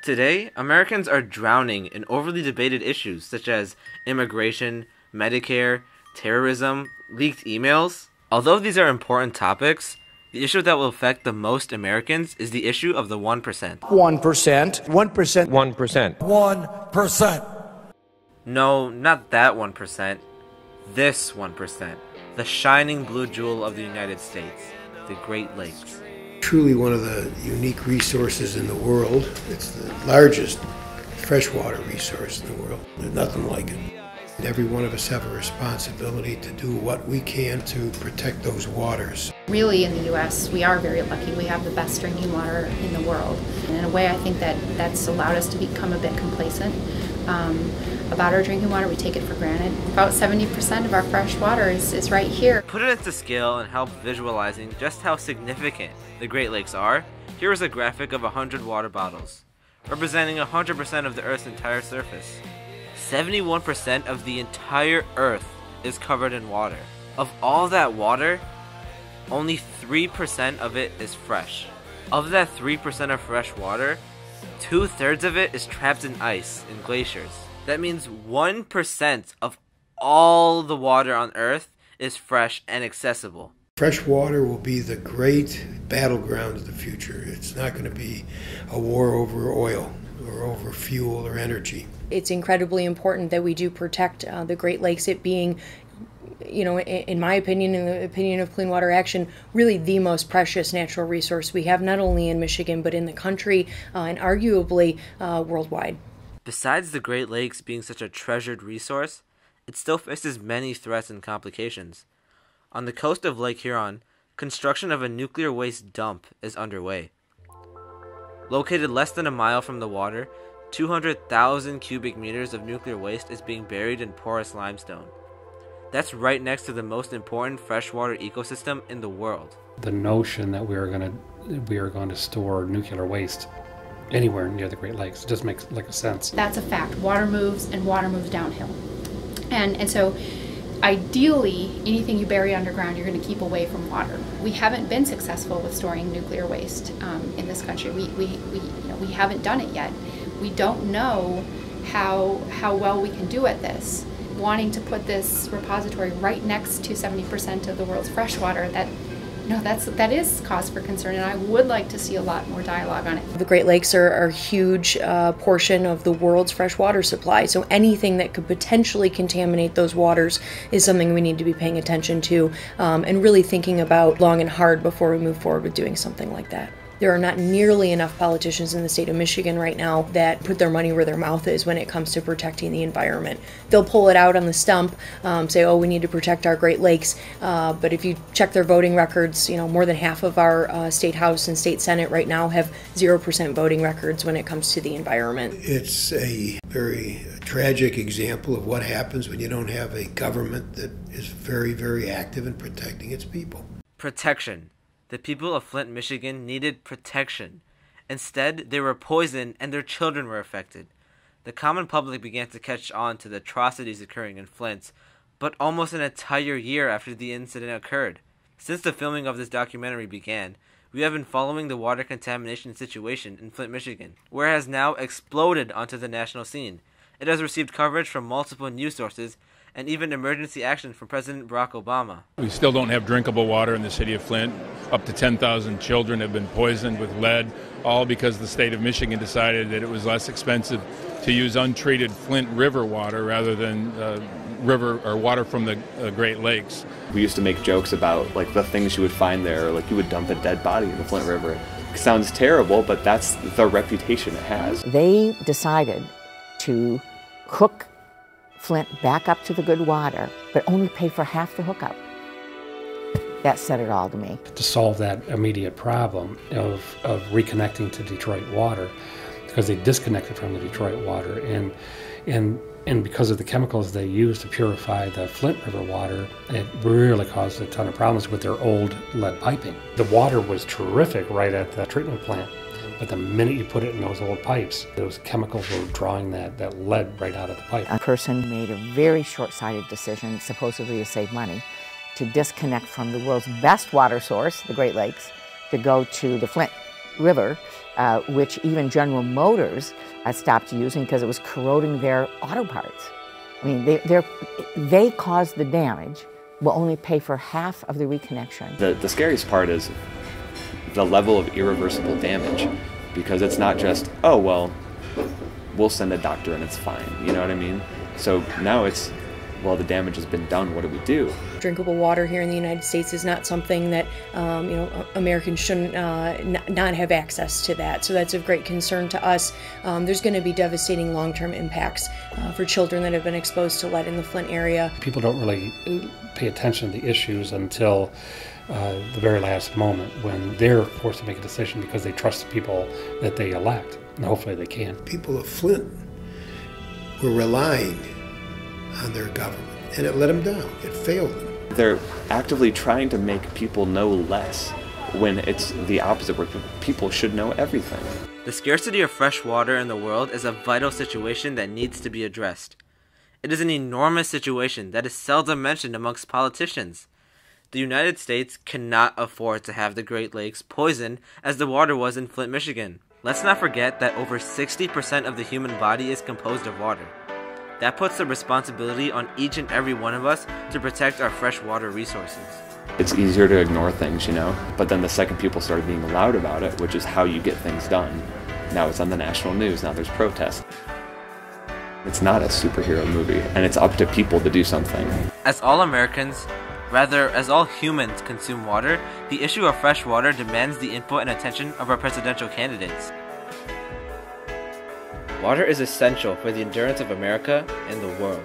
Today, Americans are drowning in overly debated issues such as immigration, Medicare, terrorism, leaked emails. Although these are important topics, the issue that will affect the most Americans is the issue of the 1%. 1%. 1%. 1%. 1%. No, not that 1%. This 1%. The shining blue jewel of the United States, the Great Lakes. Truly one of the unique resources in the world. It's the largest freshwater resource in the world. There's nothing like it. Every one of us have a responsibility to do what we can to protect those waters. Really, in the U.S., we are very lucky. We have the best drinking water in the world. And in a way, I think that that's allowed us to become a bit complacent about our drinking water. We take it for granted. About 70% of our fresh water is right here. Put it into scale and help visualizing just how significant the Great Lakes are, here is a graphic of 100 water bottles, representing 100% of the Earth's entire surface. 71% of the entire Earth is covered in water. Of all that water, only 3% of it is fresh. Of that 3% of fresh water, 2/3 of it is trapped in ice and glaciers. That means 1% of all the water on Earth is fresh and accessible. Fresh water will be the great battleground of the future. It's not going to be a war over oil or over fuel or energy. It's incredibly important that we do protect the Great Lakes, it being, you know, in my opinion, in the opinion of Clean Water Action, really the most precious natural resource we have, not only in Michigan, but in the country and arguably worldwide. Besides the Great Lakes being such a treasured resource, it still faces many threats and complications. On the coast of Lake Huron, construction of a nuclear waste dump is underway. Located less than a mile from the water, 200,000 cubic meters of nuclear waste is being buried in porous limestone. That's right next to the most important freshwater ecosystem in the world. The notion that we are going to store nuclear waste anywhere near the Great Lakes just makes like a sense. That's a fact. Water moves, and water moves downhill. And so ideally, anything you bury underground, you're going to keep away from water. We haven't been successful with storing nuclear waste in this country. We haven't done it yet. We don't know how well we can do at this. Wanting to put this repository right next to 70% of the world's freshwater, that is cause for concern, and I would like to see a lot more dialogue on it. The Great Lakes are a huge portion of the world's freshwater supply, so anything that could potentially contaminate those waters is something we need to be paying attention to and really thinking about long and hard before we move forward with doing something like that. There are not nearly enough politicians in the state of Michigan right now that put their money where their mouth is when it comes to protecting the environment. They'll pull it out on the stump, say, oh, we need to protect our Great Lakes. But if you check their voting records, you know, more than half of our state house and state senate right now have 0% voting records when it comes to the environment. It's a very tragic example of what happens when you don't have a government that is very, very active in protecting its people. Protection. The people of Flint, Michigan needed protection. Instead, they were poisoned and their children were affected. The common public began to catch on to the atrocities occurring in Flint, but almost an entire year after the incident occurred. Since the filming of this documentary began, we have been following the water contamination situation in Flint, Michigan, where it has now exploded onto the national scene. It has received coverage from multiple news sources and even emergency action from President Barack Obama. We still don't have drinkable water in the city of Flint. Up to 10,000 children have been poisoned with lead, all because the state of Michigan decided that it was less expensive to use untreated Flint River water rather than river or water from the Great Lakes. We used to make jokes about like the things you would find there, like you would dump a dead body in the Flint River. It sounds terrible, but that's the reputation it has. They decided to hook Flint back up to the good water, but only pay for half the hookup. That said it all to me. To solve that immediate problem of reconnecting to Detroit water, because they disconnected from the Detroit water, and because of the chemicals they used to purify the Flint River water, it really caused a ton of problems with their old lead piping. The water was terrific right at the treatment plant, but the minute you put it in those old pipes, those chemicals were drawing that lead right out of the pipe. A person made a very short-sighted decision, supposedly to save money, to disconnect from the world's best water source, the Great Lakes, to go to the Flint River which even General Motors stopped using because it was corroding their auto parts. I mean, they caused the damage, will only pay for half of the reconnection. The scariest part is the level of irreversible damage, because it's not just, oh, well, we'll send a doctor and it's fine, you know what I mean? So now it's, well, the damage has been done, what do we do? Drinkable water here in the United States is not something that, you know, Americans shouldn't not have access to that. So that's of great concern to us. There's going to be devastating long-term impacts for children that have been exposed to lead in the Flint area. People don't really pay attention to the issues until the very last moment when they're forced to make a decision because they trust the people that they elect, and hopefully they can. People of Flint were relying on their government, and it let them down. It failed them. They're actively trying to make people know less when it's the opposite, where people should know everything. The scarcity of fresh water in the world is a vital situation that needs to be addressed. It is an enormous situation that is seldom mentioned amongst politicians. The United States cannot afford to have the Great Lakes poisoned as the water was in Flint, Michigan. Let's not forget that over 60% of the human body is composed of water. That puts the responsibility on each and every one of us to protect our freshwater resources. It's easier to ignore things, you know, but then the second people started being loud about it, which is how you get things done. Now it's on the national news, now there's protests. It's not a superhero movie, and it's up to people to do something. As all Americans, rather as all humans consume water, the issue of fresh water demands the input and attention of our presidential candidates. Water is essential for the endurance of America and the world.